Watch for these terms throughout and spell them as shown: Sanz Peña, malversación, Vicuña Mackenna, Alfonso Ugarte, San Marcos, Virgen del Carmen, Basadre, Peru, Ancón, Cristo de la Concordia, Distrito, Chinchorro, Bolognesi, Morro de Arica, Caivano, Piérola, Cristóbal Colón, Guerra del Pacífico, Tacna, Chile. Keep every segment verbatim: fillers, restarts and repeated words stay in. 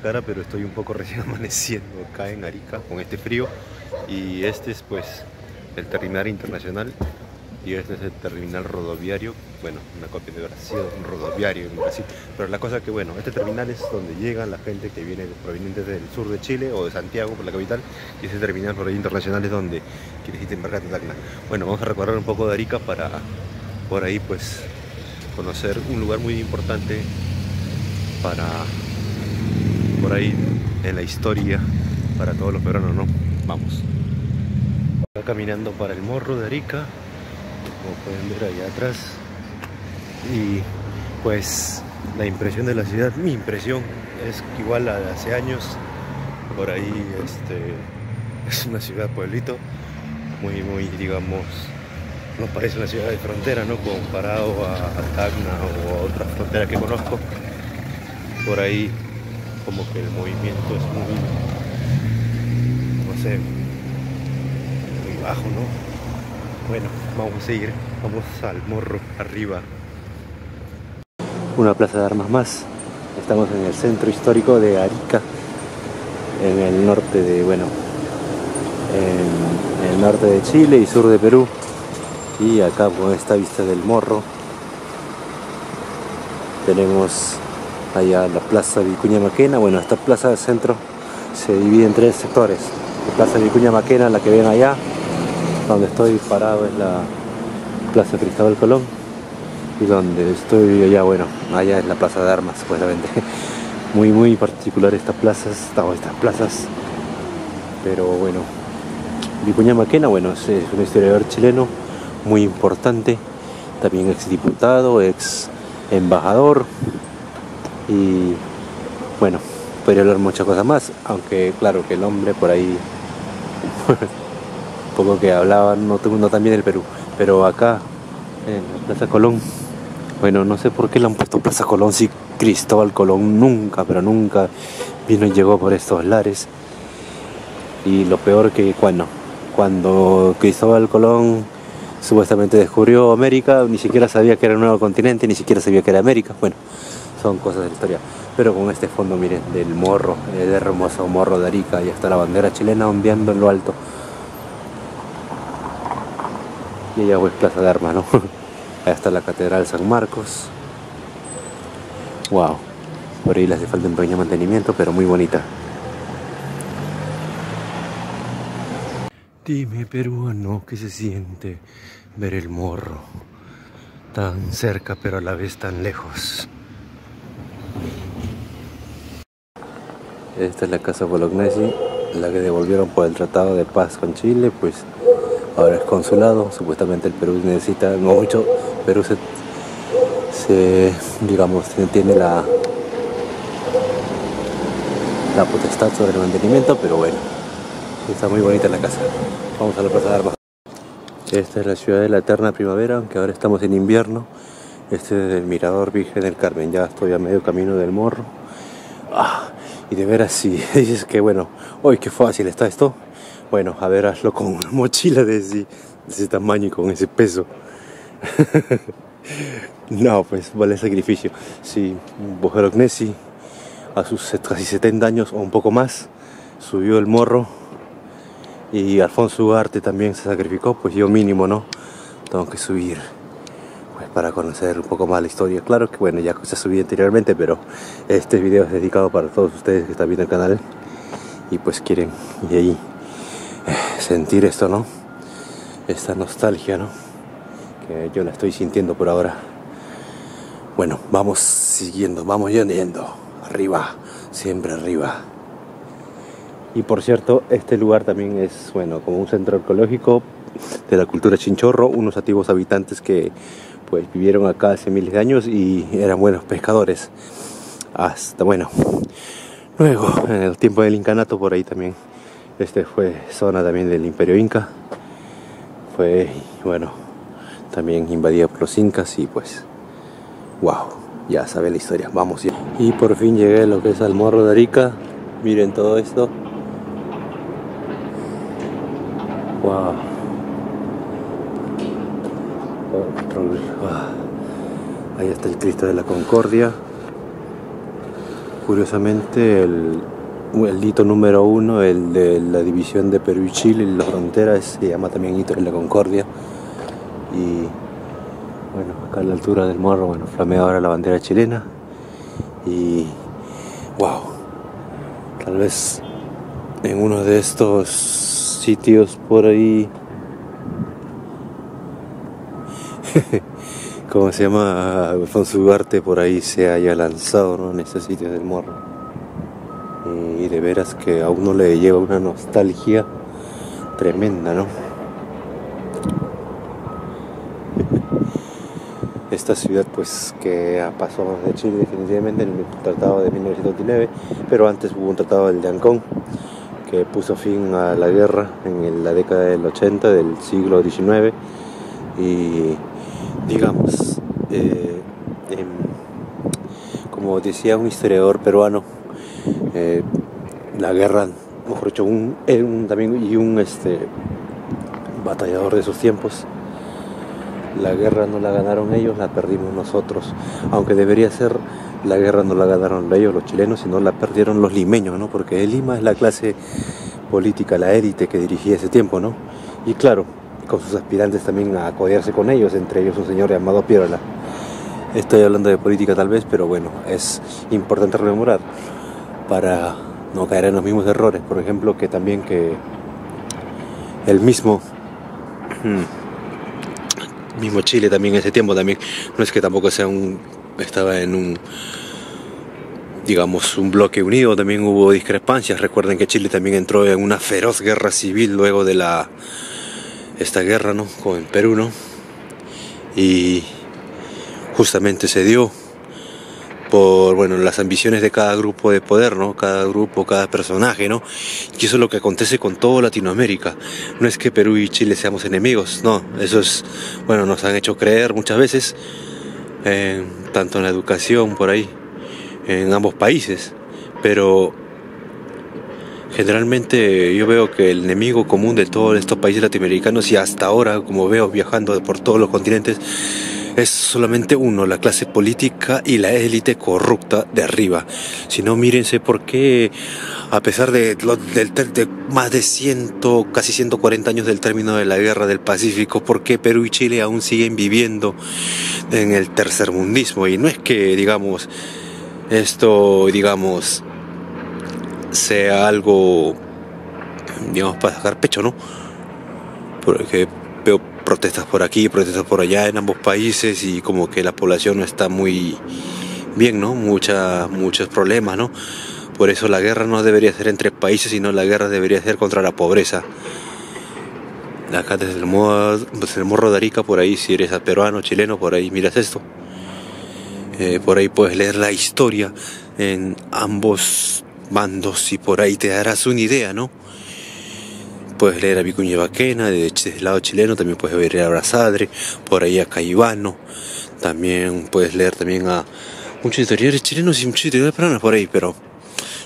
cara, pero estoy un poco recién amaneciendo acá en Arica con este frío. Y este es pues el terminal internacional y este es el terminal rodoviario, bueno, una copia de Brasil, un rodoviario en Brasil. Pero la cosa que bueno, este terminal es donde llegan la gente que viene provenientes del sur de Chile o de Santiago, por la capital, y ese terminal rodoviario internacional es donde quieres irte embarcando. Bueno, vamos a recorrer un poco de Arica para por ahí pues conocer un lugar muy importante para por ahí en la historia para todos los peruanos, ¿no? Vamos. Está caminando para el Morro de Arica, como pueden ver allá atrás, y pues la impresión de la ciudad, mi impresión es igual a la de hace años. Por ahí este, es una ciudad pueblito, muy muy digamos, no parece una ciudad de frontera, ¿no? Comparado a, a Tacna o a otras fronteras que conozco. Por ahí como que el movimiento es muy, no sé, muy bajo, ¿no? Bueno, vamos a seguir, vamos al morro arriba. Una plaza de armas más. Estamos en el centro histórico de Arica, en el norte de, bueno, en, en el norte de Chile y sur de Perú. Y acá con esta vista del morro tenemos allá la plaza Vicuña Mackenna. Bueno, esta plaza del centro se divide en tres sectores. La plaza Vicuña Mackenna, la que ven allá, donde estoy parado es la plaza Cristóbal Colón, y donde estoy allá, bueno, allá es la plaza de armas, supuestamente. Muy muy particular estas plazas, estas plazas, pero bueno, Vicuña Mackenna, bueno, es, es un historiador chileno muy importante, también ex diputado, ex embajador, y bueno, podría hablar muchas cosas más, aunque claro que el hombre por ahí poco que hablaban, no, no también el Perú, pero acá en la Plaza Colón, bueno, no sé por qué le han puesto Plaza Colón si Cristóbal Colón nunca, pero nunca vino y llegó por estos lares. Y lo peor que cuando, cuando Cristóbal Colón supuestamente descubrió América, ni siquiera sabía que era un nuevo continente, ni siquiera sabía que era América. Bueno, son cosas de la historia. Pero con este fondo, miren, del morro, el hermoso morro de Arica, y hasta la bandera chilena ondeando en lo alto. Y allá es Plaza de Armas, ¿no? Ahí está la Catedral San Marcos. Wow. Por ahí le hace falta un pequeño mantenimiento, pero muy bonita. Dime, peruano, ¿qué se siente ver el morro? Tan cerca, pero a la vez tan lejos. Esta es la casa Bolognesi, la que devolvieron por el Tratado de Paz con Chile, pues... Ahora es consulado, supuestamente el Perú necesita, no mucho, Perú se, se digamos, tiene la, la potestad sobre el mantenimiento, pero bueno, está muy bonita la casa. Vamos a la Plaza de Armas. Esta es la ciudad de la eterna primavera, aunque ahora estamos en invierno. Este es el mirador Virgen del Carmen, ya estoy a medio camino del morro. Ah, y de veras, si dices que bueno, hoy qué fácil está esto. Bueno, a ver, hazlo con una mochila de ese, de ese tamaño y con ese peso. No, pues vale el sacrificio. Sí, Bolognesi a sus casi setenta años o un poco más subió el morro. Y Alfonso Ugarte también se sacrificó, pues yo mínimo, ¿no? Tengo que subir pues para conocer un poco más la historia. Claro que bueno, ya se subí anteriormente, pero este video es dedicado para todos ustedes que están viendo el canal y pues quieren ir ahí. Sentir esto, ¿no? Esta nostalgia, ¿no? Que yo la estoy sintiendo por ahora. Bueno, vamos siguiendo, vamos yendo. Arriba, siempre arriba. Y por cierto, este lugar también es, bueno, como un centro arqueológico de la cultura chinchorro. Unos antiguos habitantes que, pues, vivieron acá hace miles de años y eran buenos pescadores. Hasta, bueno, luego, en el tiempo del incanato, por ahí también. Este fue zona también del Imperio Inca, fue, bueno, también invadida por los incas y pues, wow, ya sabe la historia, vamos. Y por fin llegué a lo que es al Morro de Arica, miren todo esto. Wow. Otro, wow. Ahí está el Cristo de la Concordia. Curiosamente, el, el hito número uno, el de la división de Perú y Chile, las fronteras, se llama también hito de la Concordia. Y bueno, acá a la altura del morro, bueno, flamea ahora la bandera chilena. Y wow, tal vez en uno de estos sitios por ahí, como se llama, Alfonso Ugarte, por ahí se haya lanzado, ¿no?, en estos sitios del morro. Y de veras que a uno le lleva una nostalgia tremenda, ¿no? Esta ciudad, pues, que pasó de Chile definitivamente en el Tratado de mil novecientos diecinueve, pero antes hubo un Tratado de Ancón que puso fin a la guerra en la década del ochenta del siglo diecinueve. Y digamos, eh, eh, como decía un historiador peruano, eh, la guerra, mejor dicho, un, un, también, y un este, batallador de sus tiempos, la guerra no la ganaron ellos, la perdimos nosotros. Aunque debería ser, la guerra no la ganaron ellos, los chilenos, sino la perdieron los limeños, ¿no? Porque Lima es la clase política, la élite que dirigía ese tiempo, ¿no? Y claro, con sus aspirantes también a codearse con ellos, entre ellos un señor llamado Piérola. Estoy hablando de política tal vez, pero bueno, es importante rememorar para no caer en los mismos errores. Por ejemplo, que también que el mismo... mismo Chile también en ese tiempo también, no es que tampoco sea un, estaba en un, digamos, un bloque unido, también hubo discrepancias. Recuerden que Chile también entró en una feroz guerra civil luego de la, esta guerra, ¿no?, con Perú, ¿no? Y justamente se dio por, bueno, las ambiciones de cada grupo de poder, ¿no?, cada grupo, cada personaje, ¿no? Y eso es lo que acontece con toda Latinoamérica. No es que Perú y Chile seamos enemigos, no, eso es, bueno, nos han hecho creer muchas veces, eh, tanto en la educación por ahí, en ambos países, pero generalmente yo veo que el enemigo común de todos estos países latinoamericanos, y hasta ahora, como veo viajando por todos los continentes, es solamente uno, la clase política y la élite corrupta de arriba. Si no, mírense por qué, a pesar de, de, de, de más de cien, casi ciento cuarenta años del término de la Guerra del Pacífico, por qué Perú y Chile aún siguen viviendo en el tercermundismo. Y no es que, digamos, esto, digamos, sea algo, digamos, para sacar pecho, ¿no? Porque veo protestas por aquí, protestas por allá en ambos países, y como que la población no está muy bien, ¿no? Mucha, muchos problemas, ¿no? Por eso la guerra no debería ser entre países, sino la guerra debería ser contra la pobreza. Acá desde el morro, desde el Morro de Arica, por ahí, si eres peruano, chileno, por ahí miras esto. Eh, por ahí puedes leer la historia en ambos bandos y por ahí te darás una idea, ¿no? Puedes leer a Vicuña Mackenna, del lado chileno, también puedes leer a Basadre, por ahí a Caivano, también puedes leer también a muchos historiadores chilenos y muchos historiadores peruanos por ahí, pero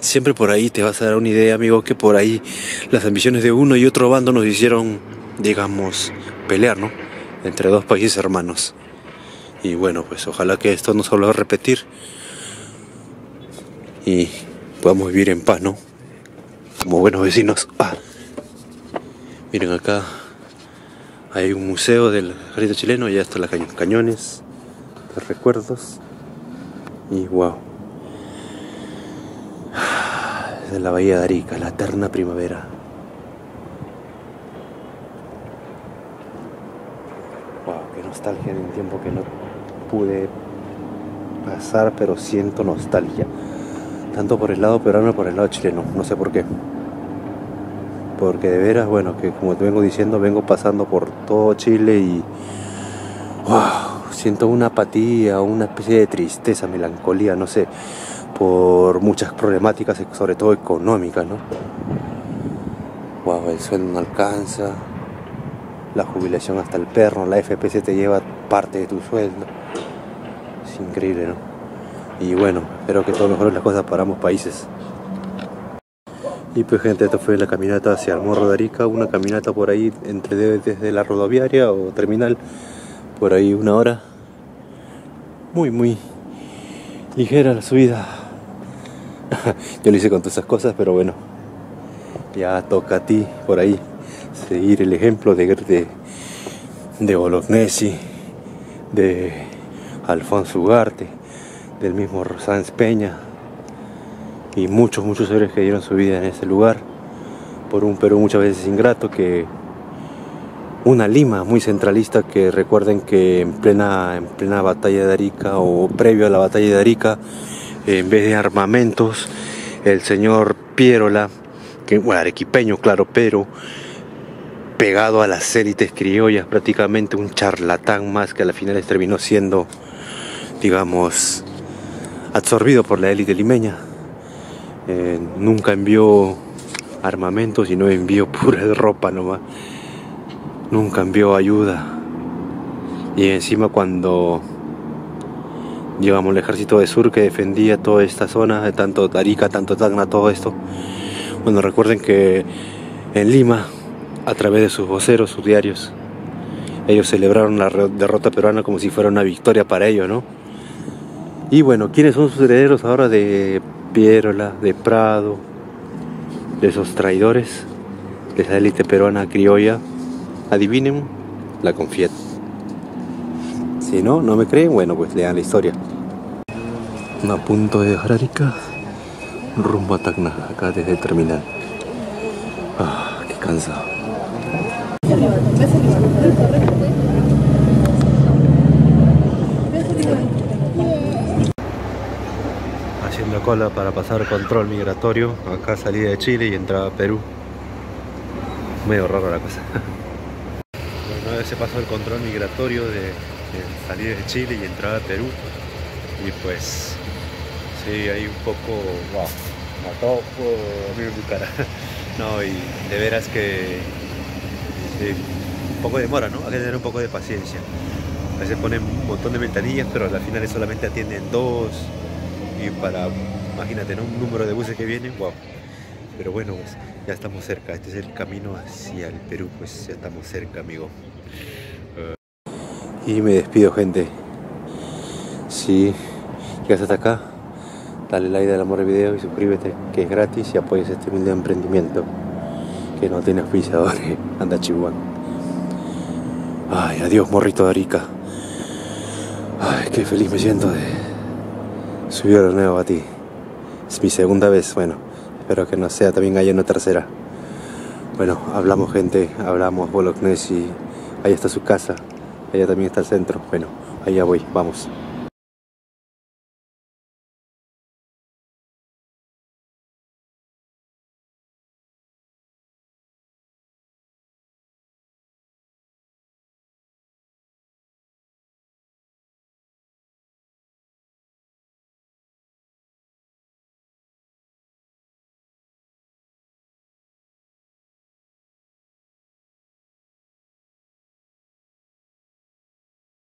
siempre por ahí te vas a dar una idea, amigo, que por ahí las ambiciones de uno y otro bando nos hicieron, digamos, pelear, ¿no?, entre dos países hermanos. Y bueno, pues ojalá que esto nos vuelva a repetir y podamos vivir en paz, ¿no?, como buenos vecinos. ¡Ah! Miren, acá hay un museo del ejército chileno, ya están los cañones, los recuerdos, y wow, de la bahía de Arica, la eterna primavera. Wow, qué nostalgia de un tiempo que no pude pasar, pero siento nostalgia, tanto por el lado peruano como por el lado chileno, no sé por qué. Porque de veras, bueno, que como te vengo diciendo, vengo pasando por todo Chile y wow, siento una apatía, una especie de tristeza, melancolía, no sé, por muchas problemáticas, sobre todo económicas, ¿no? Wow, el sueldo no alcanza, la jubilación hasta el perro, la F P S te lleva parte de tu sueldo. Es increíble, ¿no? Y bueno, espero que todo mejore las cosas para ambos países. Y pues, gente, esta fue la caminata hacia el Morro de Arica, una caminata por ahí entre desde la rodoviaria o terminal, por ahí una hora, muy muy ligera la subida, Yo lo hice con todas esas cosas, pero bueno, ya toca a ti por ahí seguir el ejemplo de, de, de Bolognesi, de Alfonso Ugarte, del mismo Sanz Peña y muchos, muchos héroes que dieron su vida en ese lugar por un Perú muchas veces ingrato, que una Lima muy centralista, que recuerden que en plena, en plena batalla de Arica, o previo a la batalla de Arica, en vez de armamentos, el señor Piérola, que bueno, arequipeño claro, pero pegado a las élites criollas, prácticamente un charlatán más, que a la final terminó siendo, digamos, absorbido por la élite limeña. Eh, nunca envió armamentos, sino envió pura ropa nomás. Nunca envió ayuda. Y encima, cuando llegamos al ejército de sur que defendía toda esta zona, de tanto Arica, tanto Tacna, todo esto, bueno, recuerden que en Lima, a través de sus voceros, sus diarios, ellos celebraron la derrota peruana como si fuera una victoria para ellos, ¿no? Y bueno, ¿quiénes son sus herederos ahora de Piérola, de Prado, de esos traidores, de esa élite peruana criolla? Adivinen, la Confiet. Si no, no me creen, bueno, pues lean la historia. A punto de dejar Arica, rumbo a Tacna, acá desde el terminal. Ah, qué cansado. Haciendo cola para pasar control migratorio, acá salida de Chile y entrada a Perú. Medio raro la cosa. Se pasó el control migratorio de, de salida de Chile y entrada a Perú, y pues sí, ahí un poco wow, mató mi cara. No, y de veras que sí, un poco de demora, ¿no? Hay que tener un poco de paciencia. A veces ponen un montón de ventanillas, pero al final solamente atienden dos, y para, imagínate, ¿no?, un número de buses que vienen, wow. Pero bueno, pues ya estamos cerca, este es el camino hacia el Perú, pues ya estamos cerca, amigo. Y me despido, gente. Si llegas hasta acá, dale like, dale amor al video y suscríbete, que es gratis, y apoyes este humilde emprendimiento que no tiene auspiciadores. Anda chihuahua. Ay, adiós, morrito de Arica. Ay, qué feliz me siento de subir de nuevo a ti. Es mi segunda vez, bueno, espero que no sea también haya una tercera. Bueno, hablamos, gente, hablamos. Bolognesi, ahí está su casa. Allá también está el centro. Bueno, allá voy, vamos.